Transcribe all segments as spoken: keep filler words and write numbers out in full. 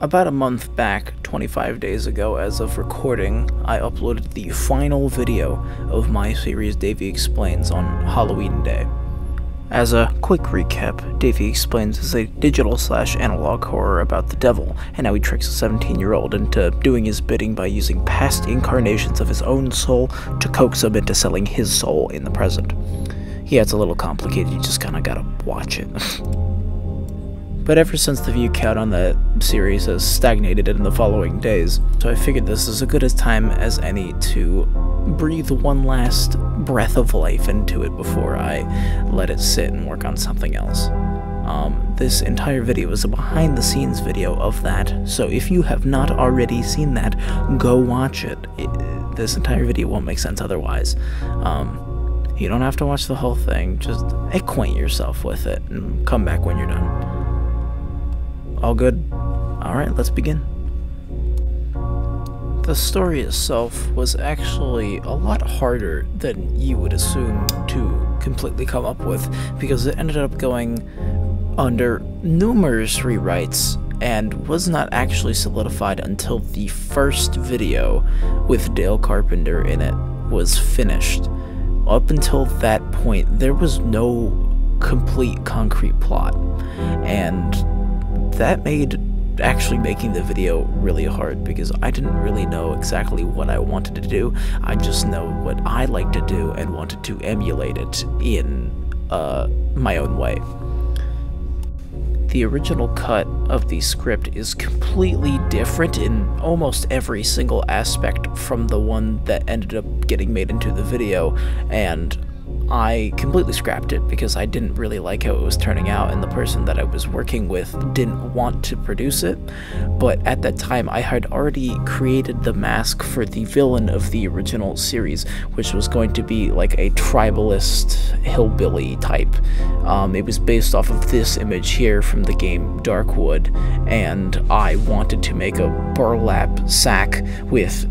About a month back, twenty-five days ago as of recording, I uploaded the final video of my series Davey Explains on Halloween Day. As a quick recap, Davey Explains is a digital slash analog horror about the devil and how he tricks a seventeen year old into doing his bidding by using past incarnations of his own soul to coax him into selling his soul in the present. Yeah, it's a little complicated, you just kinda gotta watch it. But ever since the view count on that series has stagnated in the following days, so I figured this is as good a time as any to breathe one last breath of life into it before I let it sit and work on something else. Um, this entire video is a behind-the-scenes video of that, so if you have not already seen that, go watch it. it this entire video won't make sense otherwise. Um, you don't have to watch the whole thing, just acquaint yourself with it and come back when you're done. All good? Alright, let's begin. The story itself was actually a lot harder than you would assume to completely come up with, because it ended up going under numerous rewrites and was not actually solidified until the first video with Dale Carpenter in it was finished. Up until that point, there was no complete concrete plot, and that made actually making the video really hard because I didn't really know exactly what I wanted to do. I just know what I like to do and wanted to emulate it in uh, my own way. The original cut of the script is completely different in almost every single aspect from the one that ended up getting made into the video, and I completely scrapped it because I didn't really like how it was turning out, and the person that I was working with didn't want to produce it. But at that time, I had already created the mask for the villain of the original series, which was going to be like a tribalist hillbilly type. Um, it was based off of this image here from the game Darkwood, and I wanted to make a burlap sack with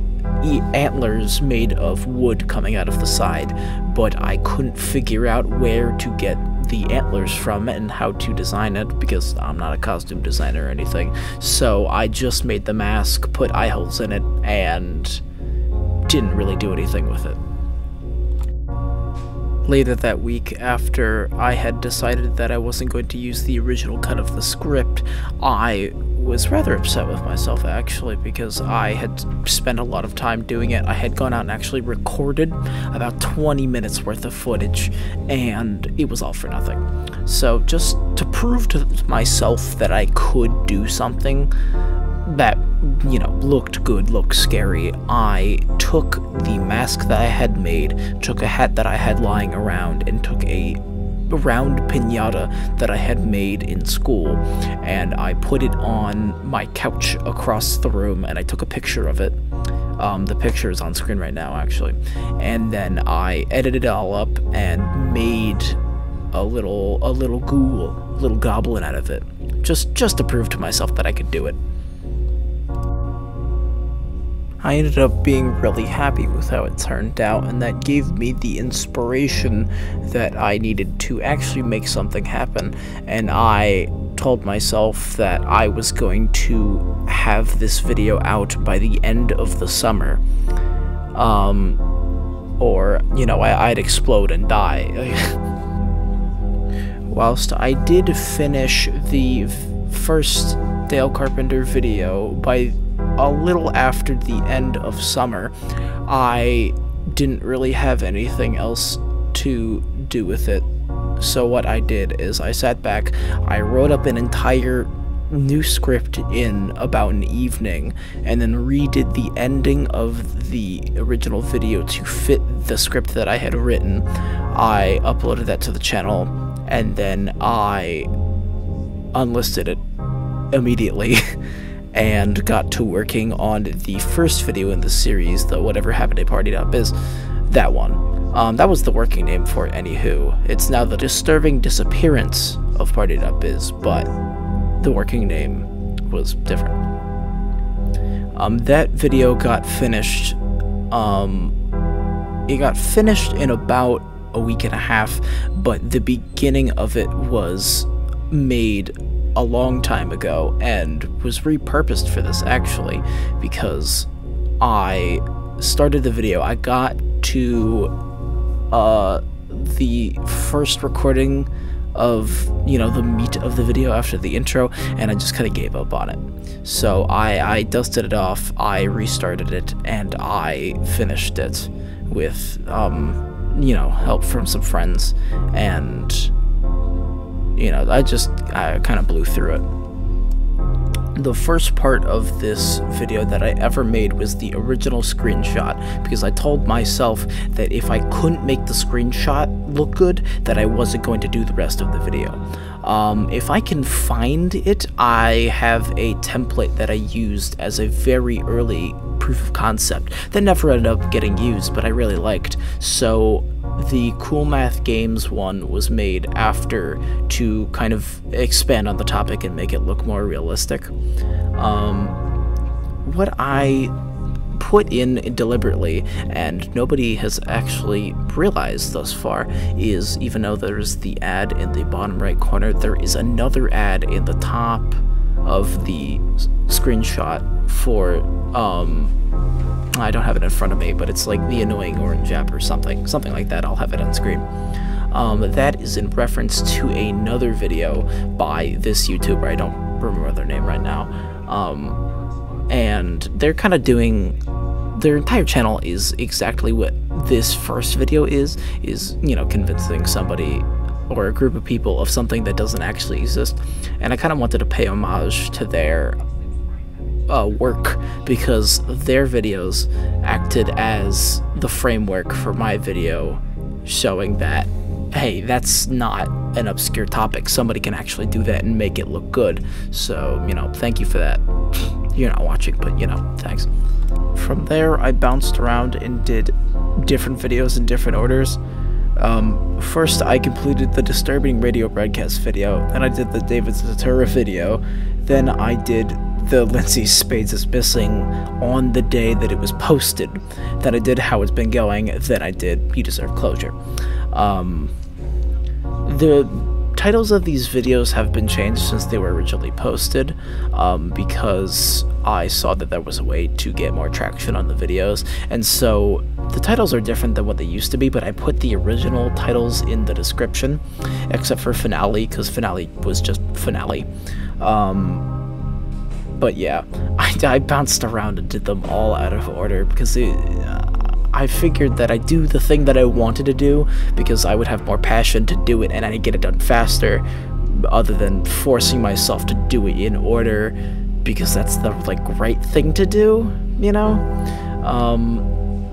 antlers made of wood coming out of the side, but I couldn't figure out where to get the antlers from and how to design it because I'm not a costume designer or anything. So I just made the mask, put eye holes in it, and didn't really do anything with it. Later that week, after I had decided that I wasn't going to use the original cut of the script, I was rather upset with myself actually because I had spent a lot of time doing it. I had gone out and actually recorded about twenty minutes worth of footage, and it was all for nothing. So just to prove to myself that I could do something that, you know, looked good, looked scary, I took the mask that I had made, took a hat that I had lying around, and took a round pinata that I had made in school, and I put it on my couch across the room, and I took a picture of it. Um, the picture is on screen right now, actually. And then I edited it all up and made a little, a little ghoul, little goblin out of it, just, just to prove to myself that I could do it. I ended up being really happy with how it turned out, and that gave me the inspiration that I needed to actually make something happen, and I told myself that I was going to have this video out by the end of the summer. Um, or, you know, I, I'd explode and die. Whilst I did finish the first Dale Carpenter video by a little after the end of summer, I didn't really have anything else to do with it. So what I did is I sat back, I wrote up an entire new script in about an evening, and then redid the ending of the original video to fit the script that I had written. I uploaded that to the channel, and then I unlisted it immediately. And got to working on the first video in the series, the Whatever Happened to party dot biz, that one. Um, that was the working name for it, anywho. It's now the disturbing disappearance of party dot biz, but the working name was different. Um, that video got finished, um, it got finished in about a week and a half, but the beginning of it was made a long time ago and was repurposed for this, actually, because I started the video. I got to uh, the first recording of, you know, the meat of the video after the intro, and I just kind of gave up on it. So I, I dusted it off, I restarted it, and I finished it with, um, you know, help from some friends, and, you know, I just, I kind of blew through it. The first part of this video that I ever made was the original screenshot, because I told myself that if I couldn't make the screenshot look good, that I wasn't going to do the rest of the video. Um, if I can find it, I have a template that I used as a very early proof of concept that never ended up getting used, but I really liked. So the Cool Math Games one was made after to kind of expand on the topic and make it look more realistic. Um, what I put in deliberately, and nobody has actually realized thus far, is even though there's the ad in the bottom right corner, there is another ad in the top of the screenshot for, um, I don't have it in front of me, but it's like The Annoying Orange App or something, something like that. I'll have it on screen. Um, that is in reference to another video by this YouTuber, I don't remember their name right now, um, and they're kind of doing, their entire channel is exactly what this first video is, is, you know, convincing somebody or a group of people of something that doesn't actually exist. And I kind of wanted to pay homage to their uh, work, because their videos acted as the framework for my video, showing that, hey, that's not an obscure topic, somebody can actually do that and make it look good. So, you know, thank you for that. You're not watching, but, you know, thanks. From there, I bounced around and did different videos in different orders. Um, first, I completed the Disturbing Radio Broadcast video, then I did the David Zatura video, then I did the Lindsay Spades is Missing on the day that it was posted, then I did How It's Been Going, then I did You Deserve Closure. Um, the titles of these videos have been changed since they were originally posted, um, because I saw that there was a way to get more traction on the videos, and so the titles are different than what they used to be, but I put the original titles in the description, except for Finale, because Finale was just Finale. Um, but yeah, I, I bounced around and did them all out of order, because it, uh, I figured that I'd do the thing that I wanted to do because I would have more passion to do it and I'd get it done faster, other than forcing myself to do it in order because that's the, like, right thing to do, you know? Um,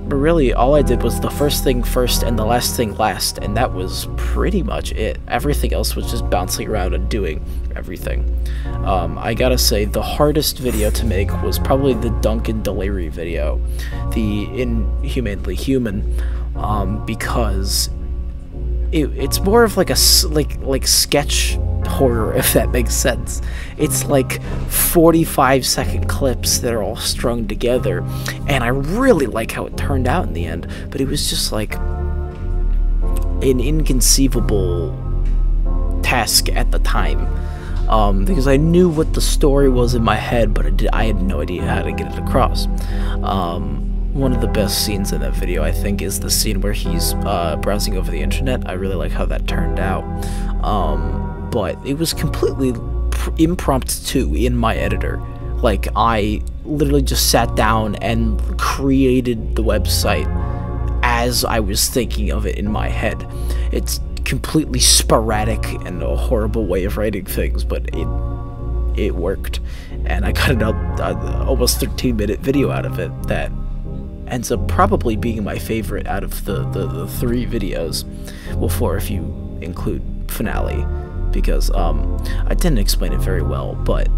but really, all I did was the first thing first and the last thing last, and that was pretty much it. Everything else was just bouncing around and doing everything. Um, I gotta say, the hardest video to make was probably the Duncan Delery video, the Inhumanely Human, um, because it, it's more of like a like like sketch horror, if that makes sense. It's like forty-five second clips that are all strung together, and I really like how it turned out in the end, but it was just like an inconceivable task at the time. Um, because I knew what the story was in my head, but I, did, I had no idea how to get it across. Um, one of the best scenes in that video, I think, is the scene where he's uh, browsing over the internet. I really like how that turned out. Um, but it was completely pr impromptu in my editor. Like, I literally just sat down and created the website as I was thinking of it in my head. It's completely sporadic and a horrible way of writing things, but it it worked, and I got an uh, almost thirteen minute video out of it that ends up probably being my favorite out of the, the, the three videos. Well, four if you include Finale, because um, I didn't explain it very well, but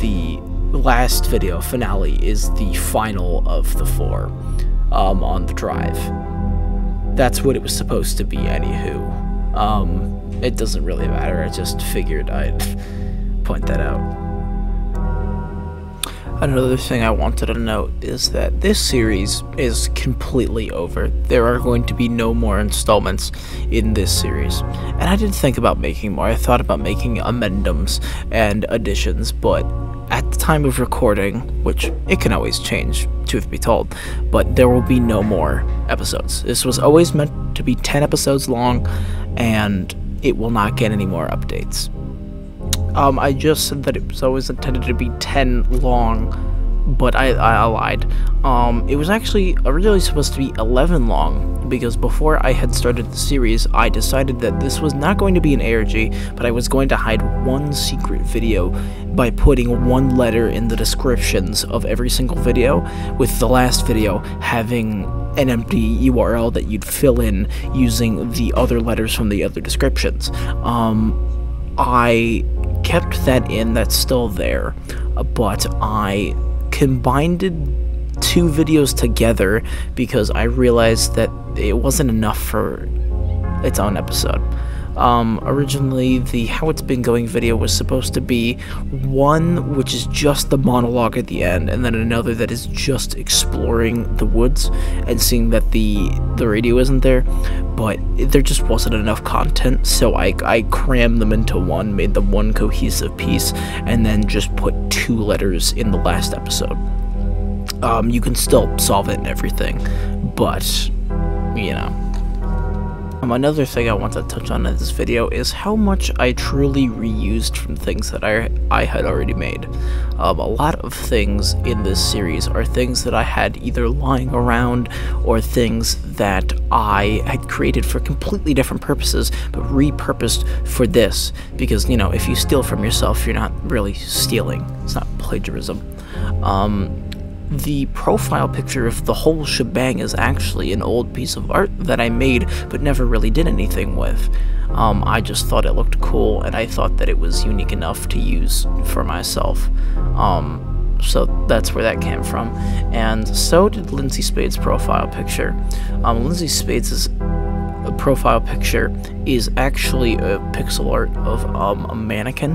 the last video, Finale, is the final of the four um, on the drive. That's what it was supposed to be, anywho. Um, it doesn't really matter, I just figured I'd point that out. Another thing I wanted to note is that this series is completely over. There are going to be no more installments in this series. And I did think about making more. I thought about making addendums and additions, but at the time of recording, which it can always change, truth be told, but there will be no more episodes. This was always meant to be ten episodes long, and it will not get any more updates. Um, I just said that it was always intended to be ten long, but I, I, I lied. Um, it was actually originally supposed to be eleven long, because before I had started the series, I decided that this was not going to be an A R G, but I was going to hide one secret video by putting one letter in the descriptions of every single video, with the last video having an empty U R L that you'd fill in using the other letters from the other descriptions. Um, I kept that in, that's still there, but I combined two videos together because I realized that it wasn't enough for its own episode. Um, originally, the How It's Been Going video was supposed to be one which is just the monologue at the end, and then another that is just exploring the woods and seeing that the the radio isn't there, but there just wasn't enough content, so I, I crammed them into one, made them one cohesive piece, and then just put two letters in the last episode. Um, you can still solve it and everything, but, you know. Um, another thing I want to touch on in this video is how much I truly reused from things that I, I had already made. Um, a lot of things in this series are things that I had either lying around or things that I had created for completely different purposes but repurposed for this, because, you know, if you steal from yourself, you're not really stealing. It's not plagiarism. Um... The profile picture of the whole shebang is actually an old piece of art that I made but never really did anything with. Um, I just thought it looked cool and I thought that it was unique enough to use for myself. Um, so that's where that came from. And so did Lindsay Spades' profile picture. Um, Lindsay Spades' profile picture is actually a pixel art of um, a mannequin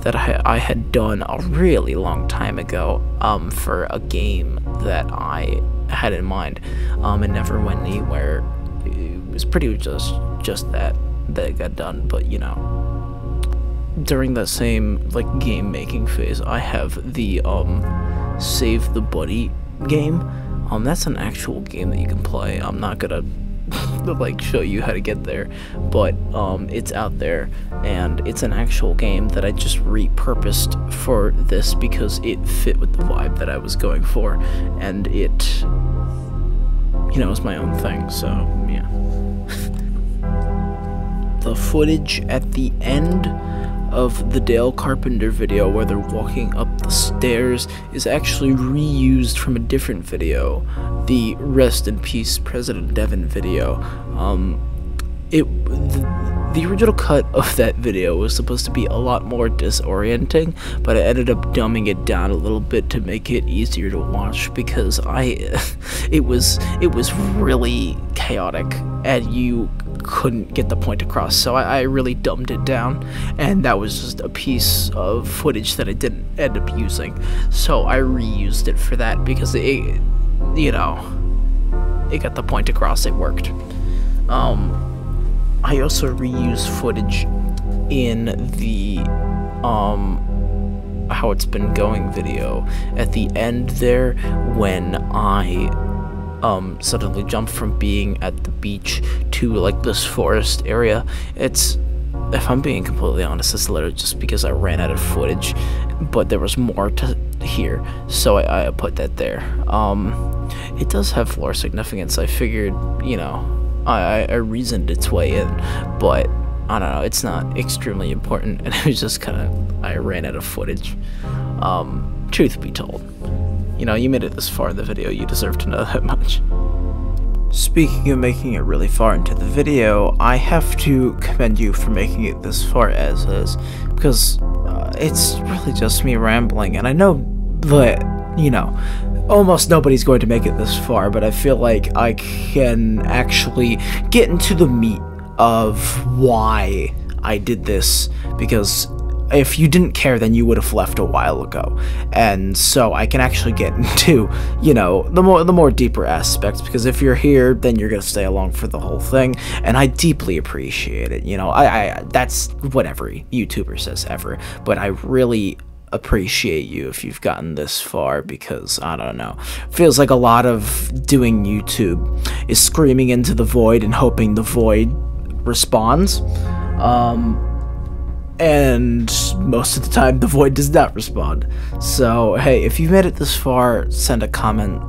that I, I had done a really long time ago um, for a game that I had in mind um, and never went anywhere. It was pretty much just, just that that it got done, but you know. During that same like game making phase, I have the um, Save the Buddy game. Um, that's an actual game that you can play. I'm not gonna to, like, show you how to get there, but um, it's out there, and it's an actual game that I just repurposed for this because it fit with the vibe that I was going for, and it, you know, was my own thing, so, yeah. The footage at the end of the Dale Carpenter video where they're walking up the stairs is actually reused from a different video, the Rest in Peace President Devin video. Um, it the, the original cut of that video was supposed to be a lot more disorienting, but I ended up dumbing it down a little bit to make it easier to watch because I it was it was really chaotic and you couldn't get the point across, so I, I really dumbed it down, and that was just a piece of footage that I didn't end up using, so I reused it for that because it, you know, it got the point across, it worked. Um, I also reused footage in the, um, How It's Been Going video at the end there when I Um, suddenly jump from being at the beach to like this forest area. It's, if I'm being completely honest, it's literally just because I ran out of footage, but there was more to here, so I, I put that there. Um, it does have lore significance. I figured, you know, I, I reasoned its way in, but I don't know, it's not extremely important, and it was just kind of, I ran out of footage. Um, truth be told. You know, you made it this far in the video, you deserve to know that much. Speaking of making it really far into the video, I have to commend you for making it this far as is, because uh, it's really just me rambling, and I know that, you know, almost nobody's going to make it this far, but I feel like I can actually get into the meat of why I did this, because if you didn't care, then you would have left a while ago. And so I can actually get into, you know, the more the more deeper aspects, because if you're here, then you're gonna stay along for the whole thing, and I deeply appreciate it. You know, I, I that's what every YouTuber says ever, but I really appreciate you if you've gotten this far, because I don't know, feels like a lot of doing YouTube is screaming into the void and hoping the void responds, um and most of the time the void does not respond. So hey, if you've made it this far, send a comment,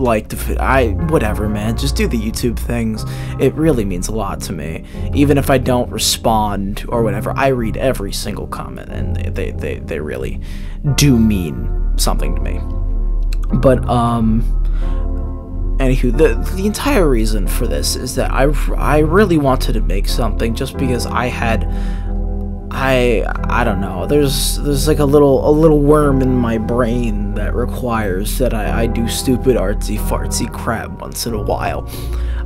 like the video, I whatever, man, just do the YouTube things. It really means a lot to me, even if I don't respond or whatever. I read every single comment, and they they they, they really do mean something to me. But um anywho, the the entire reason for this is that I I really wanted to make something, just because I had I I don't know. There's there's like a little a little worm in my brain that requires that I, I do stupid artsy fartsy crap once in a while,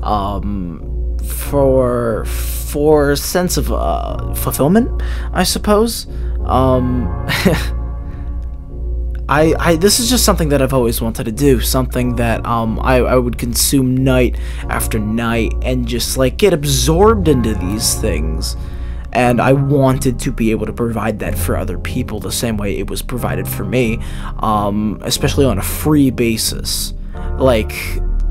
um, for for sense of uh, fulfillment, I suppose. Um, I I this is just something that I've always wanted to do. Something that um I I would consume night after night and just like get absorbed into these things. And I wanted to be able to provide that for other people the same way it was provided for me, um, especially on a free basis. Like,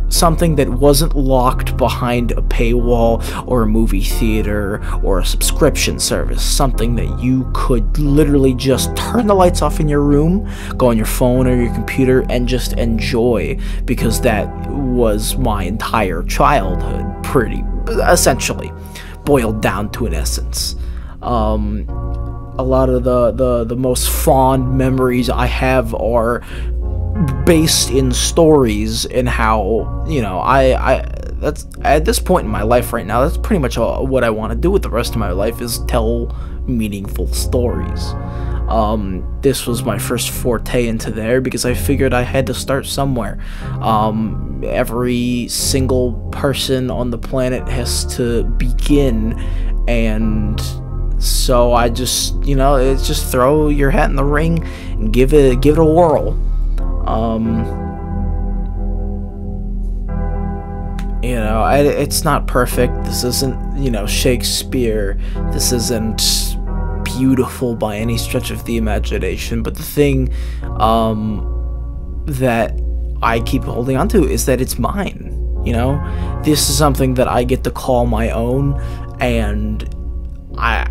something that wasn't locked behind a paywall or a movie theater or a subscription service. Something that you could literally just turn the lights off in your room, go on your phone or your computer, and just enjoy, because that was my entire childhood, pretty, essentially. Boiled down to an essence. Um, a lot of the, the, the most fond memories I have are based in stories, and how, you know, I, I that's at this point in my life right now, that's pretty much all, what I want to do with the rest of my life is tell meaningful stories. Um, this was my first forte into there, because I figured I had to start somewhere. Um, every single person on the planet has to begin, and so I just, you know, it's just throw your hat in the ring and give it, give it a whirl. Um... You know, I, it's not perfect. This isn't, you know, Shakespeare. This isn't beautiful by any stretch of the imagination. But the thing um, that I keep holding on to is that it's mine. You know, this is something that I get to call my own, and I,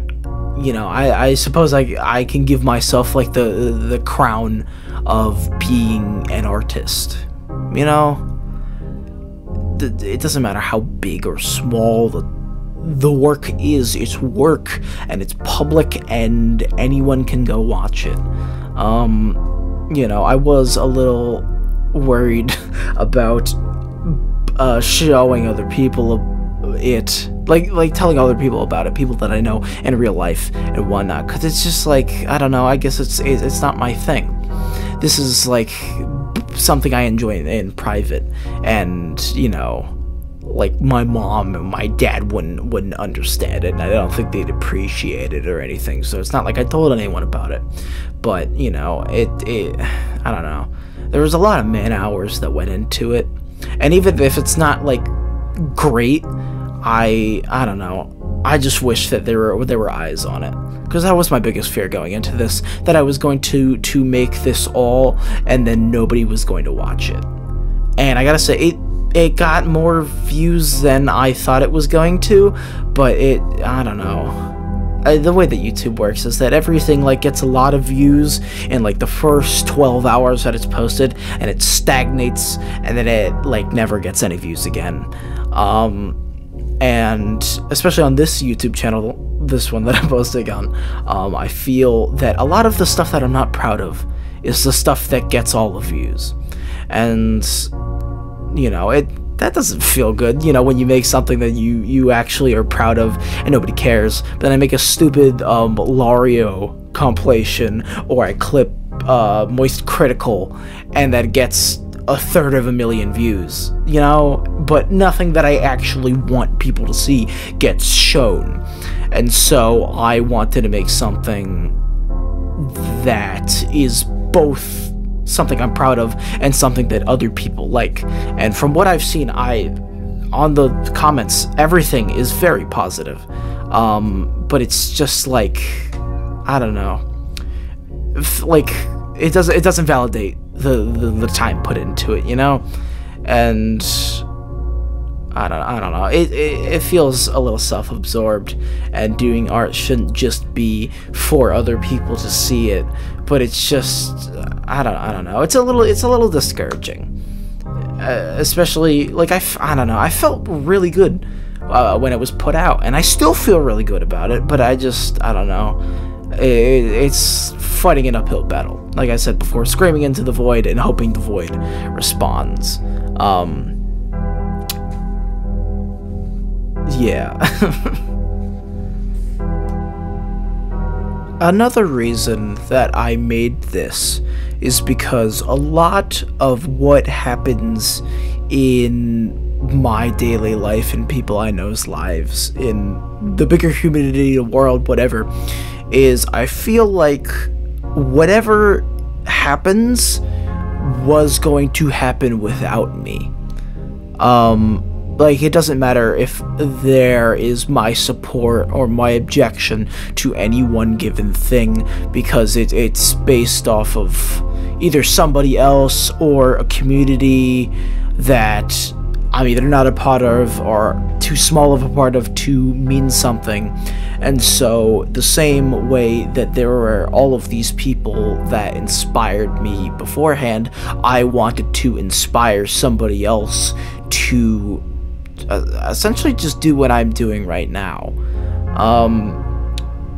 you know, I, I suppose I I can give myself like the the crown of being an artist. You know. It doesn't matter how big or small the, the work is, it's work, and it's public, and anyone can go watch it. Um, you know, I was a little worried about uh, showing other people it, like, like telling other people about it, people that I know in real life and whatnot, because it's just like, I don't know, I guess it's, it's not my thing. This is like something I enjoy in private, and you know, like my mom and my dad wouldn't wouldn't understand it, and I don't think they'd appreciate it or anything, so it's not like I told anyone about it. But you know, it, it I don't know, there was a lot of man hours that went into it, and even if it's not like great, I I don't know, I just wish that there were there were eyes on it, because that was my biggest fear going into this, that I was going to to make this all and then nobody was going to watch it. And I gotta say, it it got more views than I thought it was going to, but it I don't know. I, the way that YouTube works is that everything like gets a lot of views in like the first twelve hours that it's posted, and it stagnates, and then it like never gets any views again. Um and especially on this YouTube channel, this one that I'm posting on, um, I feel that a lot of the stuff that I'm not proud of is the stuff that gets all the views, and you know, it that doesn't feel good, you know, when you make something that you you actually are proud of and nobody cares. But then I make a stupid um, L'Oreal compilation, or I clip uh, Moist Critical, and that gets a third of a million views, you know, but nothing that I actually want people to see gets shown. And so I wanted to make something that is both something I'm proud of and something that other people like. And from what I've seen, I on the comments, everything is very positive. Um, but it's just like, I don't know, like it doesn't it doesn't validate the, the the time put into it, you know. And I don't I don't know. It, it it feels a little self-absorbed, and doing art shouldn't just be for other people to see it. But it's just I don't I don't know. It's a little it's a little discouraging, uh, especially like I I don't know. I felt really good uh, when it was put out, and I still feel really good about it. But I just I don't know. It, it's fighting an uphill battle, like I said before, screaming into the void and hoping the void responds. Um, yeah. Another reason that I made this is because a lot of what happens in my daily life and people I know's lives in the bigger humanity, the world, whatever, is I feel like whatever happens was going to happen without me. Um, like, it doesn't matter if there is my support or my objection to any one given thing, because it, it's based off of either somebody else or a community that I'm either not a part of or too small of a part of to mean something. And so the same way that there were all of these people that inspired me beforehand, I wanted to inspire somebody else to uh, essentially just do what I'm doing right now. Um,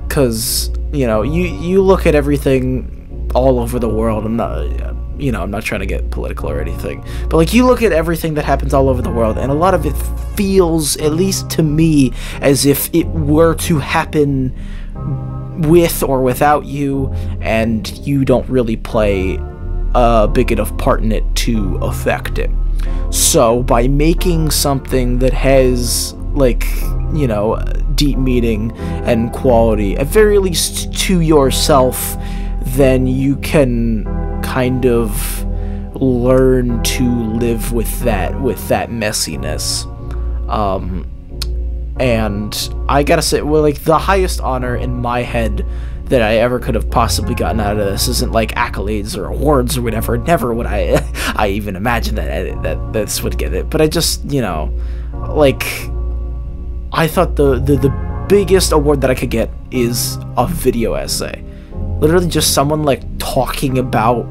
'cause, you know, you, you look at everything all over the world, and uh, you know, I'm not trying to get political or anything, but like, you look at everything that happens all over the world, and a lot of it feels, at least to me, as if it were to happen with or without you, and you don't really play a big enough part in it to affect it. So by making something that has, like, you know, deep meaning and quality, at very least to yourself, then you can kind of learn to live with that with that messiness. Um, and I gotta say, well, like, the highest honor in my head that I ever could have possibly gotten out of this isn't like accolades or awards or whatever. Never would I I even imagine that, that this would get it. But I just, you know, like, I thought the, the, the biggest award that I could get is a video essay. Literally just someone like talking about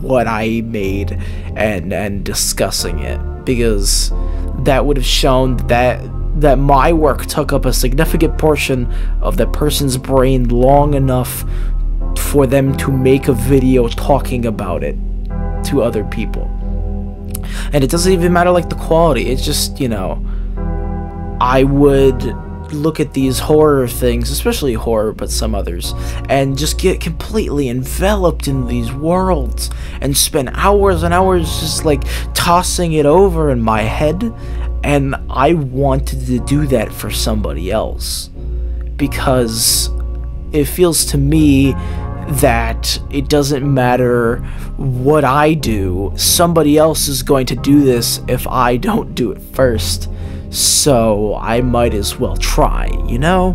what I made and and discussing it, because that would have shown that that my work took up a significant portion of that person's brain long enough for them to make a video talking about it to other people. And it doesn't even matter like the quality, it's just, you know, I would look at these horror things, especially horror but some others, and just get completely enveloped in these worlds and spend hours and hours just like tossing it over in my head. And I wanted to do that for somebody else, because it feels to me that it doesn't matter what I do, somebody else is going to do this if I don't do it first. So I might as well try, you know?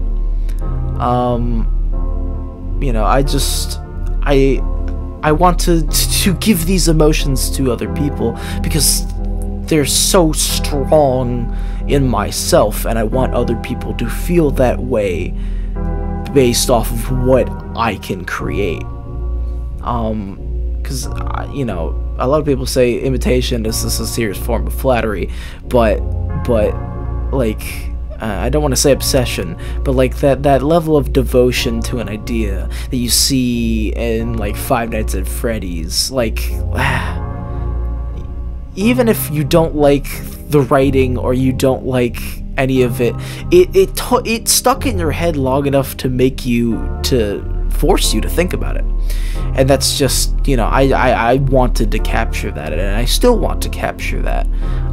Um, you know, I just, I, I want to, to give these emotions to other people because they're so strong in myself, and I want other people to feel that way based off of what I can create. Um, because, you know, a lot of people say imitation is the sincerest form of flattery, but but like uh, I don't want to say obsession, but like that that level of devotion to an idea that you see in like Five Nights at Freddy's, like even if you don't like the writing or you don't like any of it, it it, it stuck in your head long enough to make you to force you to think about it. And that's just, you know, I, I, I wanted to capture that, and I still want to capture that.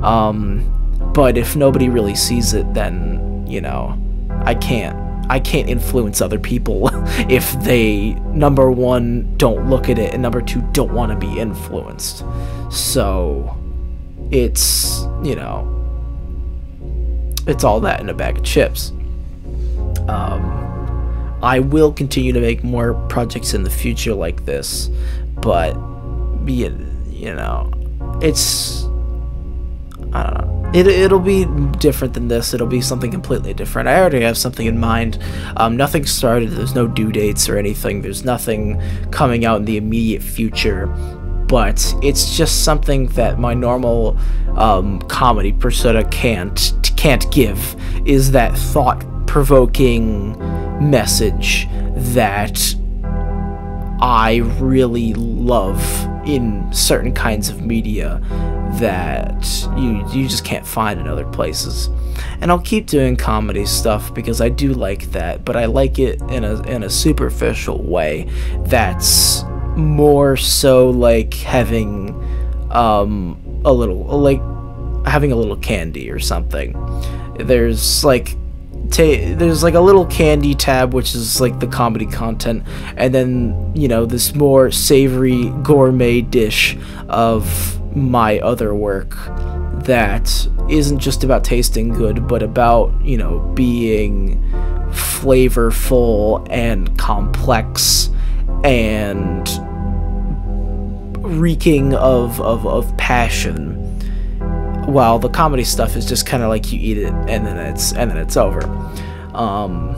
Um, but if nobody really sees it, then, you know, I can't. I can't influence other people if they, number one, don't look at it, and number two, don't want to be influenced. So it's, you know, it's all that in a bag of chips. Um, I will continue to make more projects in the future like this, but, you, you know, it's, I don't know. It, it'll be different than this. It'll be something completely different. I already have something in mind. Um, nothing started. There's no due dates or anything. There's nothing coming out in the immediate future. But it's just something that my normal um, comedy persona can't can't give, is that thought-provoking message that I really love in certain kinds of media that you you just can't find in other places. And I'll keep doing comedy stuff because I do like that, but I like it in a in a superficial way that's more so like having um a little like having a little candy or something. There's like Ta there's like a little candy tab, which is like the comedy content, and then, you know, this more savory gourmet dish of my other work that isn't just about tasting good, but about, you know, being flavorful and complex and reeking of, of, of passion. While the comedy stuff is just kind of like you eat it and then it's and then it's over, um,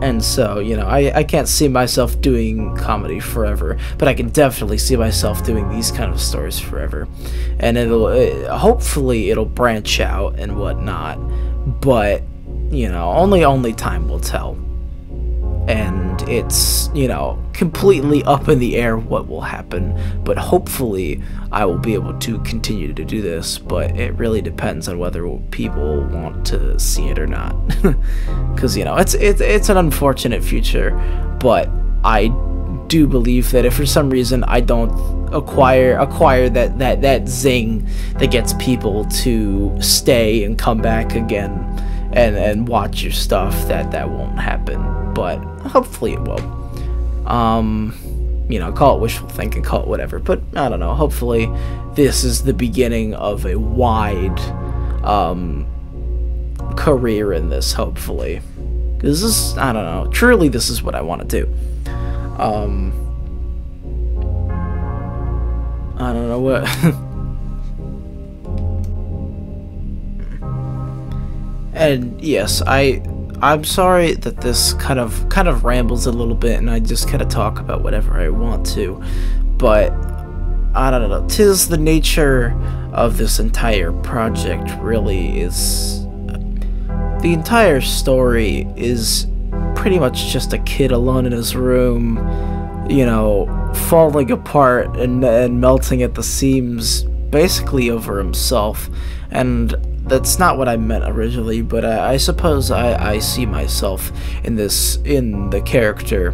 and so, you know, I I can't see myself doing comedy forever, but I can definitely see myself doing these kind of stories forever, and it'll it, hopefully it'll branch out and whatnot, but, you know, only only time will tell, and it's, you know, completely up in the air what will happen, but hopefully I will be able to continue to do this, but it really depends on whether people want to see it or not, because, you know, it's, it's it's an unfortunate future, but I do believe that if for some reason I don't acquire acquire that that that zing that gets people to stay and come back again and and watch your stuff, that that won't happen, but hopefully it will. Um you know, call it wishful thinking, call it whatever, but I don't know, hopefully this is the beginning of a wide um career in this, hopefully, because this, I don't know, truly this is what I want to do. um I don't know what. And yes, I I'm sorry that this kind of kind of rambles a little bit, and I just kind of talk about whatever I want to, but I don't know. 'Tis the nature of this entire project, really, is the entire story is pretty much just a kid alone in his room, you know, falling apart and, and melting at the seams, basically over himself, and that's not what I meant originally, but I, I suppose I, I see myself in this, in the character,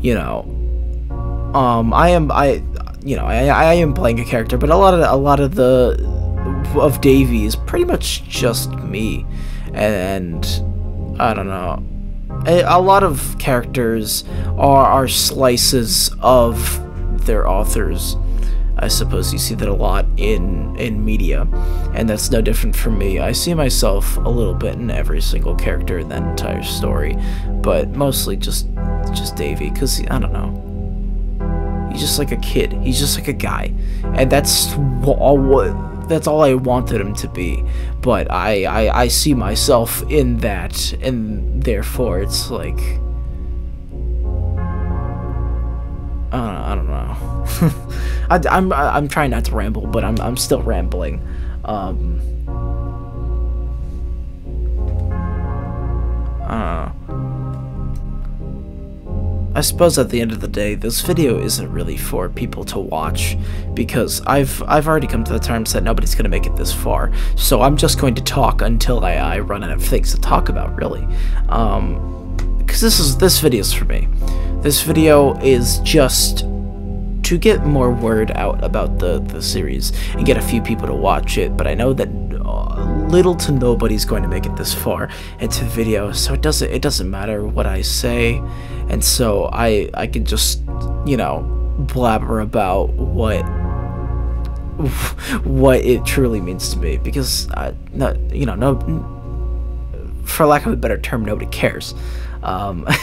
you know. Um, I am, I, you know, I, I am playing a character, but a lot of, a lot of the, of Davey is pretty much just me, and, and I don't know. A lot of characters are, are slices of their authors. I suppose you see that a lot in, in media, and that's no different for me. I see myself a little bit in every single character in that entire story, but mostly just just Davey, because, I don't know, he's just like a kid. He's just like a guy, and that's all what... that's all I wanted him to be, but I, I I see myself in that, and therefore it's like, I don't know. I don't know. I, I'm I'm trying not to ramble, but I'm I'm still rambling. Um, I don't know. I suppose at the end of the day, this video isn't really for people to watch, because I've I've already come to the terms that nobody's gonna make it this far. So I'm just going to talk until I I run out of things to talk about, really. Um. because this is this video's for me. This video is just to get more word out about the, the series and get a few people to watch it, but I know that uh, little to nobody's going to make it this far into video, so it doesn't it doesn't matter what I say, and so I I can just, you know, blabber about what what it truly means to me, because I, not, you know, no, for lack of a better term, nobody cares. Um, uh,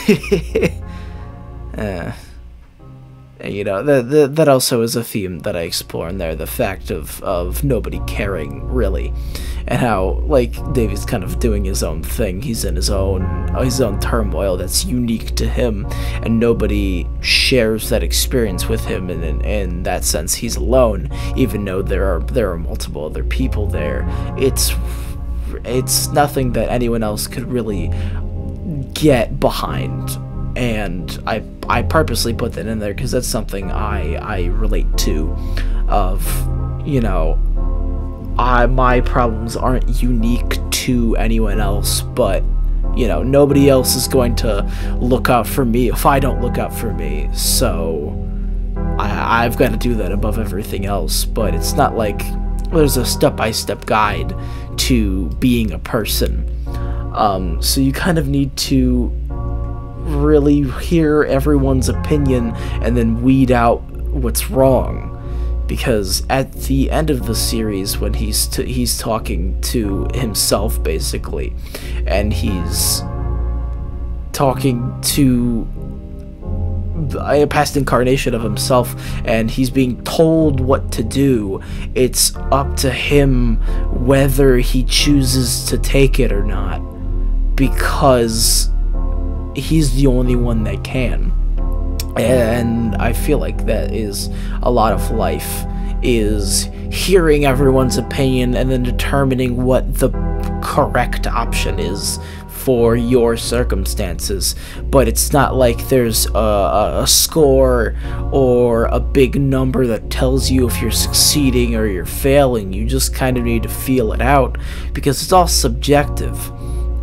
you know, the, the, that also is a theme that I explore in there, the fact of, of nobody caring, really, and how, like, Davey's kind of doing his own thing. He's in his own, his own turmoil that's unique to him, and nobody shares that experience with him, and in, in that sense, he's alone, even though there are, there are multiple other people there. It's, it's nothing that anyone else could really get behind. And I, I purposely put that in there because that's something I, I relate to, of, you know, I, my problems aren't unique to anyone else, but, you know, nobody else is going to look out for me if I don't look out for me, so I, I've got to do that above everything else. But it's not like there's a step-by-step guide to being a person, um, so you kind of need to really hear everyone's opinion and then weed out what's wrong, because at the end of the series, when he's t he's talking to himself basically, and he's talking to a past incarnation of himself, and he's being told what to do, it's up to him whether he chooses to take it or not, because he's the only one that can. And I feel like that is a lot of life, is hearing everyone's opinion and then determining what the correct option is for your circumstances. But it's not like there's a, a score or a big number that tells you if you're succeeding or you're failing. You just kind of need to feel it out, because it's all subjective.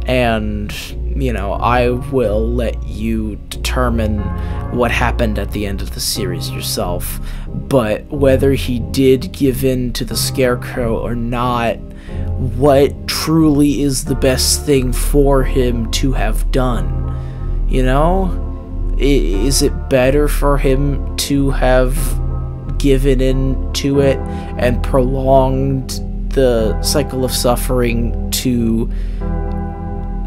And, you know, I will let you determine what happened at the end of the series yourself, but whether he did give in to the scarecrow or not, what truly is the best thing for him to have done? You know? Is it better for him to have given in to it and prolonged the cycle of suffering to,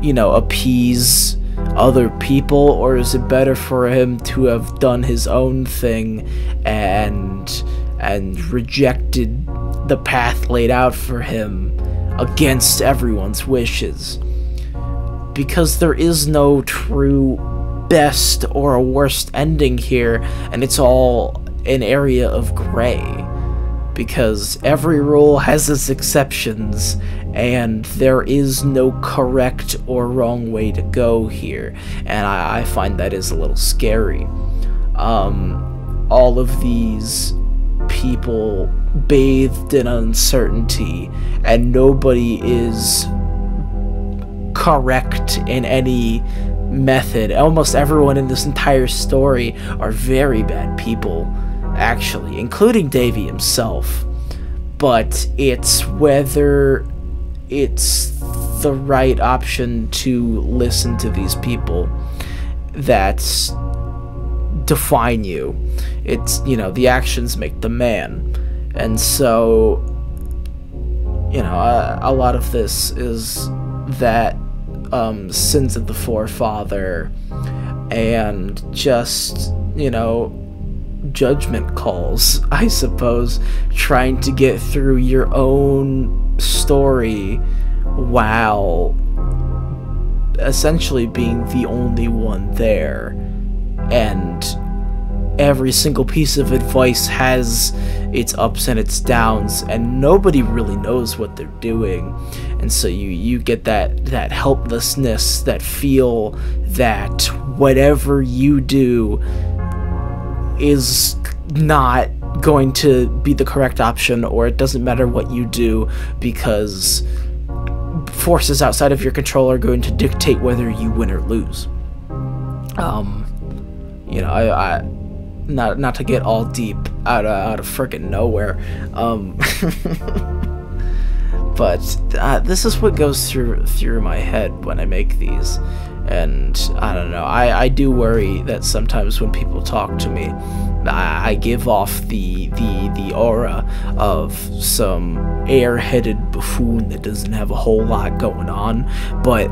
you know, appease other people, or is it better for him to have done his own thing and and rejected the path laid out for him against everyone's wishes? Because there is no true best or worst ending here, and it's all an area of gray, because every rule has its exceptions, and there is no correct or wrong way to go here, and I, I find that is a little scary. Um, all of these people bathed in uncertainty, and nobody is correct in any method. Almost everyone in this entire story are very bad people, actually, including Davey himself, but it's whether it's the right option to listen to these people that define you. It's, you know, the actions make the man, and so, you know, a, a lot of this is that um, sins of the forefather, and just, you know, judgment calls, I suppose, trying to get through your own story while essentially being the only one there, and every single piece of advice has its ups and its downs, and nobody really knows what they're doing, and so you you get that that helplessness, that feel that whatever you do is not going to be the correct option, or it doesn't matter what you do because forces outside of your control are going to dictate whether you win or lose. Um, you know, I, I not not to get all deep out of, out of frickin' nowhere. Um, but uh, this is what goes through through my head when I make these, and I don't know. I I do worry that sometimes when people talk to me, I, I give off the the the aura of some airheaded buffoon that doesn't have a whole lot going on, but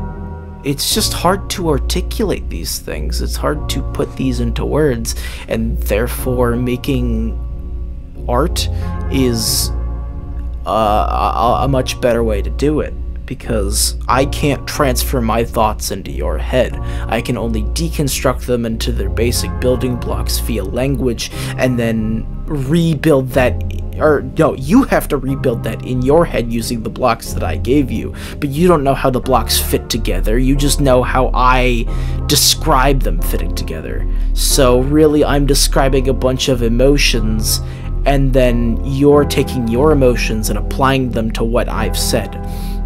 it's just hard to articulate these things. It's hard to put these into words, and therefore making art is uh, a much better way to do it, because I can't transfer my thoughts into your head. I can only deconstruct them into their basic building blocks via language, and then rebuild that, or no, you have to rebuild that in your head using the blocks that I gave you, but you don't know how the blocks fit together. You just know how I describe them fitting together. So really, I'm describing a bunch of emotions, and then you're taking your emotions and applying them to what I've said.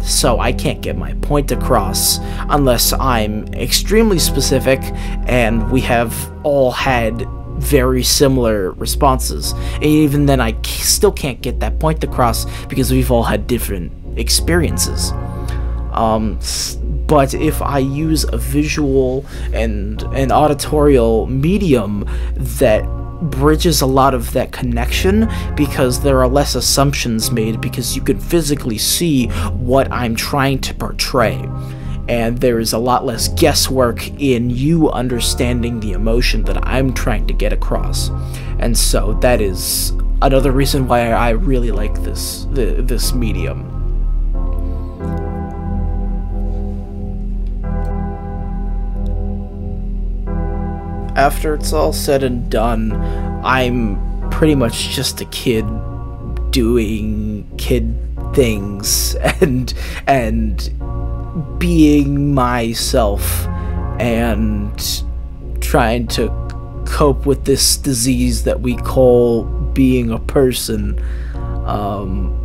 So I can't get my point across unless I'm extremely specific and we have all had very similar responses. And even then, I still can't get that point across because we've all had different experiences. Um, but if I use a visual and an auditorial medium that bridges a lot of that connection, because there are less assumptions made, because you can physically see what I'm trying to portray, and there is a lot less guesswork in you understanding the emotion that I'm trying to get across. And so that is another reason why I really like this the, this medium. After it's all said and done, I'm pretty much just a kid doing kid things and and being myself and trying to cope with this disease that we call being a person. Um,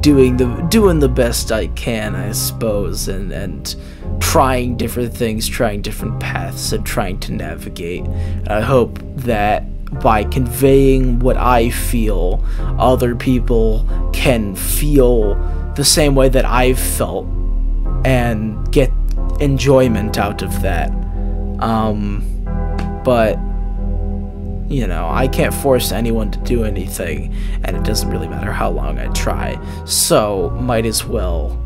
doing the doing the best I can, I suppose, and and trying different things, trying different paths, and trying to navigate. I hope that by conveying what I feel, other people can feel the same way that I've felt and get enjoyment out of that. Um, but, you know, I can't force anyone to do anything, and it doesn't really matter how long I try, so might as well,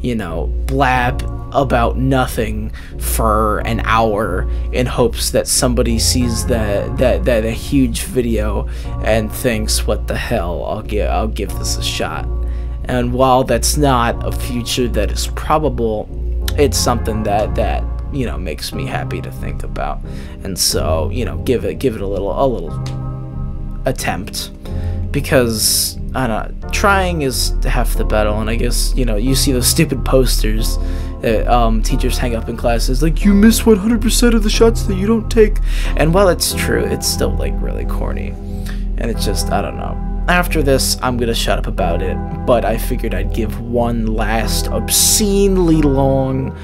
you know, blab about nothing for an hour in hopes that somebody sees that that that a huge video and thinks, what the hell, I'll give I'll give this a shot. And while that's not a future that is probable, it's something that that you know makes me happy to think about. And so, you know, give it give it a little a little attempt, because I don't know, trying is half the battle. And I guess, you know, you see those stupid posters that um, teachers hang up in classes, like, you miss one hundred percent of the shots that you don't take. And while it's true, it's still, like, really corny. And it's just, I don't know. After this, I'm gonna shut up about it, but I figured I'd give one last obscenely long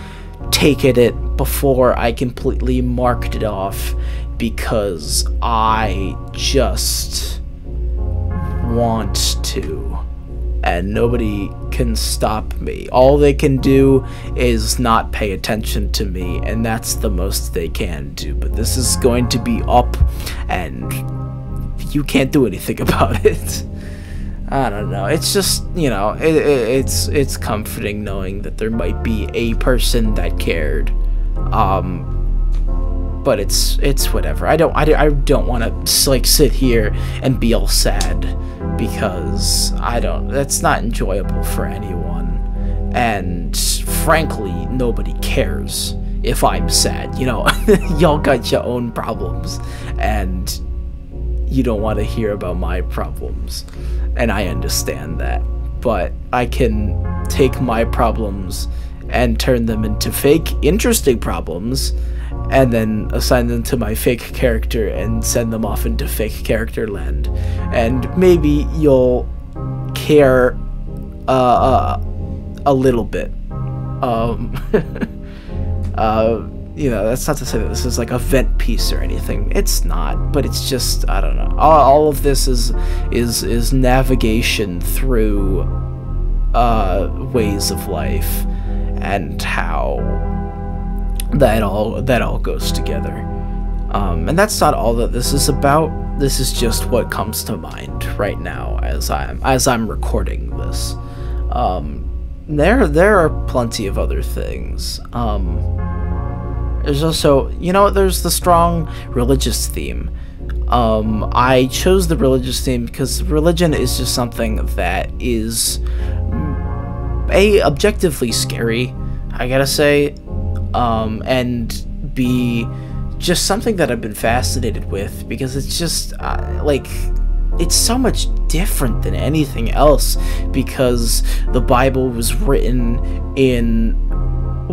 take at it before I completely marked it off, because I just want to, and nobody can stop me. All they can do is not pay attention to me, and that's the most they can do. But this is going to be up, and you can't do anything about it. I don't know, it's just, you know, it, it, it's it's comforting knowing that there might be a person that cared. um But it's it's whatever. I don't I don't, I don't want to, like, sit here and be all sad, because I don't. That's not enjoyable for anyone, and frankly, nobody cares if I'm sad. You know, y'all got your own problems, and you don't want to hear about my problems, and I understand that. But I can take my problems and turn them into fake, interesting problems, and then assign them to my fake character and send them off into fake character land. And maybe you'll care uh, uh, a little bit. Um, uh, you know, that's not to say that this is like a vent piece or anything. It's not, but it's just, I don't know. All, all of this is is is navigation through uh, ways of life and how that all that all goes together. Um, and that's not all that this is about. This is just what comes to mind right now as I'm as I'm recording this. Um, there there are plenty of other things. Um, there's also, you know, there's the strong religious theme. Um, I chose the religious theme because religion is just something that is A, objectively scary, I gotta say, um, and B, just something that I've been fascinated with, because it's just, uh, like, it's so much different than anything else, because the Bible was written in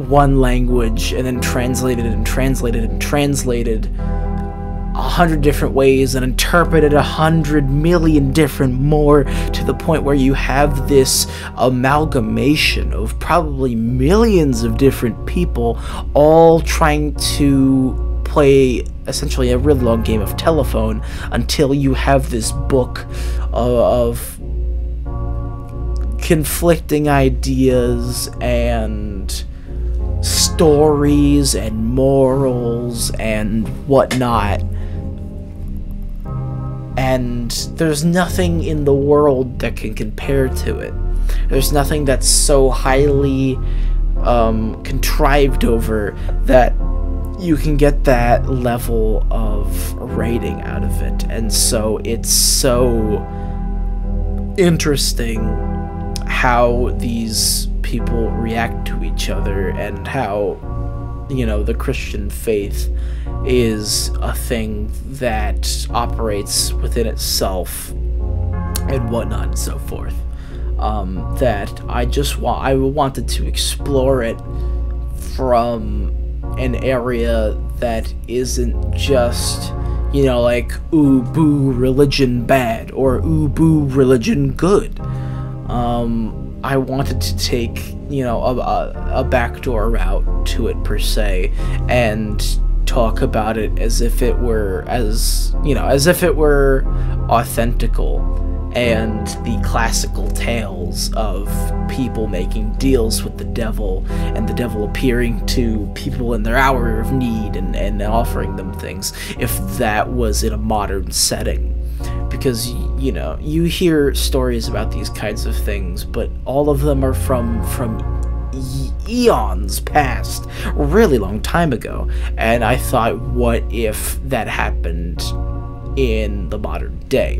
one language and then translated and translated and translated a hundred different ways and interpreted a hundred million different more, to the point where you have this amalgamation of probably millions of different people all trying to play essentially a really long game of telephone until you have this book of conflicting ideas and stories and morals and whatnot. And there's nothing in the world that can compare to it. There's nothing that's so highly um, contrived over that you can get that level of rating out of it. And so it's so interesting how these people react to each other, and how, you know, the Christian faith is a thing that operates within itself and whatnot and so forth. Um, that I just wa- I wanted to explore it from an area that isn't just, you know, like, ooh, boo, religion bad, or ooh, boo, religion good. Um, I wanted to take, you know, a, a, a backdoor route to it, per se, and talk about it as if it were, as, you know, as if it were authentical, and the classical tales of people making deals with the devil, and the devil appearing to people in their hour of need and, and offering them things, if that was in a modern setting. Because, you know, you hear stories about these kinds of things, but all of them are from, from e eons past, a really long time ago. And I thought, what if that happened in the modern day?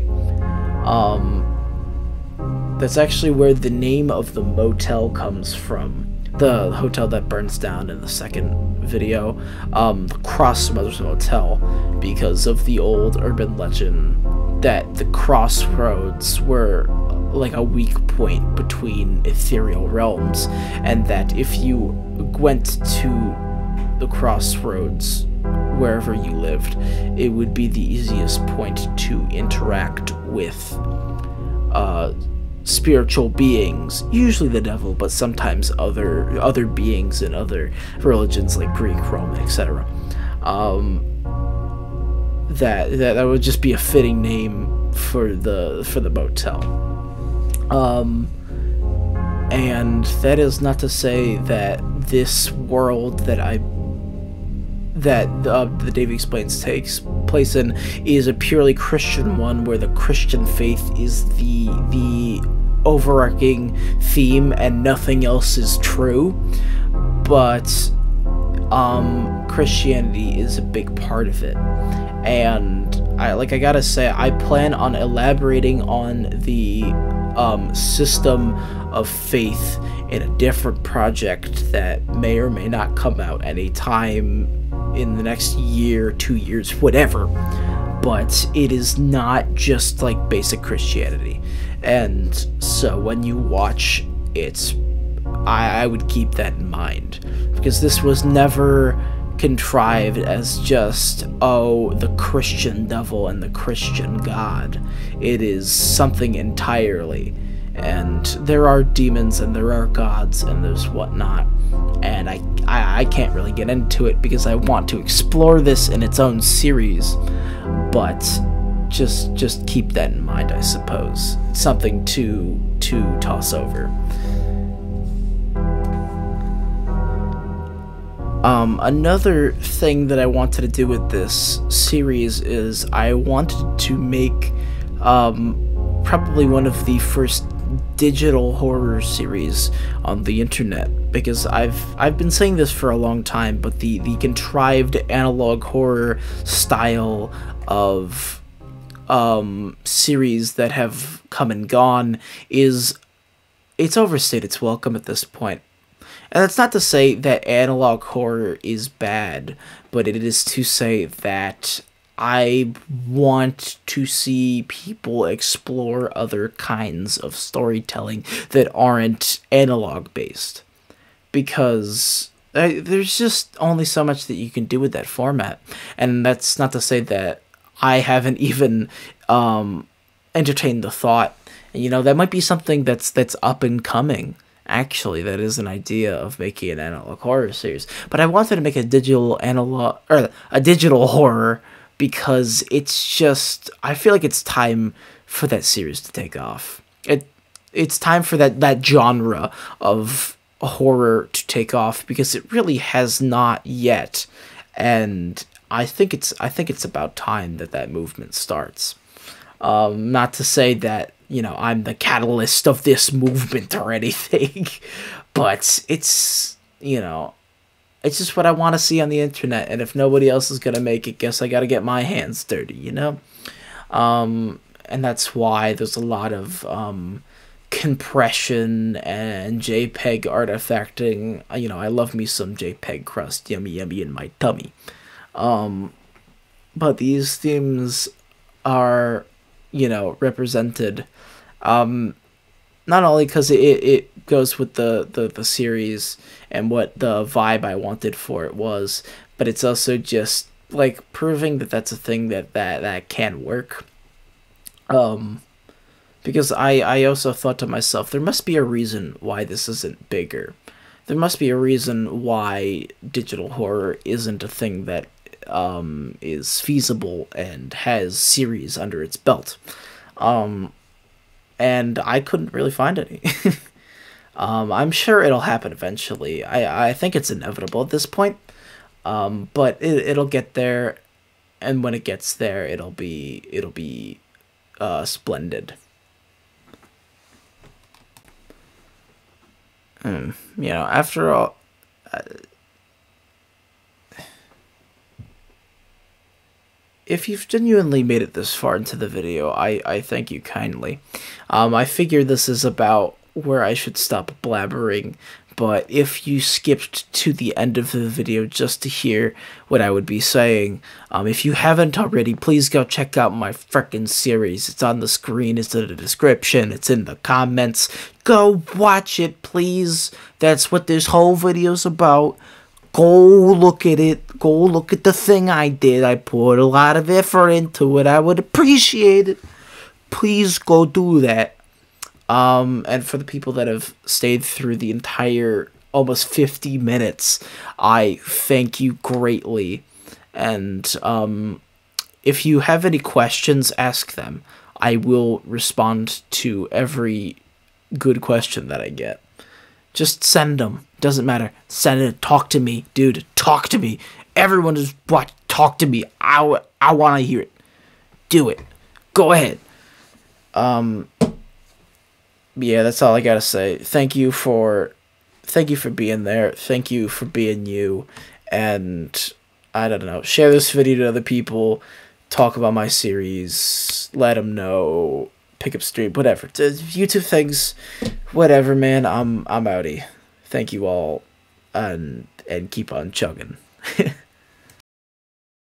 Um, that's actually where the name of the motel comes from. The hotel that burns down in the second video, um, the Cross Mother's Hotel, because of the old urban legend that the crossroads were like a weak point between ethereal realms, and that if you went to the crossroads wherever you lived, it would be the easiest point to interact with uh, spiritual beings, usually the devil, but sometimes other other beings in other religions like Greek, Roman, et cetera. Um, that, that that would just be a fitting name for the for the motel. Um, and that is not to say that this world that I. that uh, the Davey Explains takes place in is a purely Christian one, where the Christian faith is the the overarching theme and nothing else is true. But um, Christianity is a big part of it, and I like I gotta say I plan on elaborating on the um, system of faith in a different project that may or may not come out anytime in the next year, two years, whatever. But it is not just like basic Christianity, and so when you watch it, I, I would keep that in mind, because this was never contrived as just, oh, the Christian devil and the Christian God. It is something entirely, and there are demons and there are gods and there's whatnot, and I, I, I can't really get into it because I want to explore this in its own series, but just just keep that in mind, I suppose. It's something to, to toss over. Um, another thing that I wanted to do with this series is I wanted to make um, probably one of the first digital horror series on the internet, because I've I've been saying this for a long time, but the the contrived analog horror style of um, series that have come and gone is it's overstayed its welcome at this point. And that's not to say that analog horror is bad, but it is to say that I want to see people explore other kinds of storytelling that aren't analog-based. Because I, there's just only so much that you can do with that format. And that's not to say that I haven't even um, entertained the thought. You know, that might be something that's that's up and coming. Actually, that is an idea of making an analog horror series, but I wanted to make a digital analog or a digital horror because it's just I feel like it's time for that series to take off. It it's time for that that genre of horror to take off because it really has not yet, and I think it's I think it's about time that that movement starts. Um, not to say that, you know, I'm the catalyst of this movement or anything, but it's, you know, it's just what I want to see on the internet, and if nobody else is going to make it, guess I got to get my hands dirty, you know? Um, and that's why there's a lot of um, compression and JPEG artifacting. You know, I love me some JPEG crust, yummy, yummy in my tummy. Um, but these themes are, you know, represented, um, not only because it, it goes with the, the, the series and what the vibe I wanted for it was, but it's also just, like, proving that that's a thing that, that, that can work. Um, because I, I also thought to myself, there must be a reason why this isn't bigger. There must be a reason why digital horror isn't a thing that Um, is feasible and has series under its belt, um, and I couldn't really find any. um, I'm sure it'll happen eventually. I I think it's inevitable at this point, um, but it it'll get there, and when it gets there, it'll be it'll be uh, splendid. Mm, you know, after all. Uh, If you've genuinely made it this far into the video, I, I thank you kindly. Um, I figure this is about where I should stop blabbering, but if you skipped to the end of the video just to hear what I would be saying, um, if you haven't already, please go check out my frickin' series. It's on the screen, it's in the description, it's in the comments. Go watch it, please. That's what this whole video's about. Go look at it. Go look at the thing I did. I put a lot of effort into it. I would appreciate it. Please go do that. Um, and for the people that have stayed through the entire almost fifty minutes, I thank you greatly. And um, if you have any questions, ask them. I will respond to every good question that I get. Just send them. Doesn't matter. Send it. Talk to me, dude. Talk to me. Everyone is watch. Talk to me. I, I want to hear it. Do it. Go ahead. Um. Yeah, that's all I gotta say. Thank you for, thank you for being there. Thank you for being you. And I don't know. Share this video to other people. Talk about my series. Let them know. Pick up stream. Whatever. YouTube things. Whatever, man. I'm I'm outie. Thank you all, and and keep on chugging.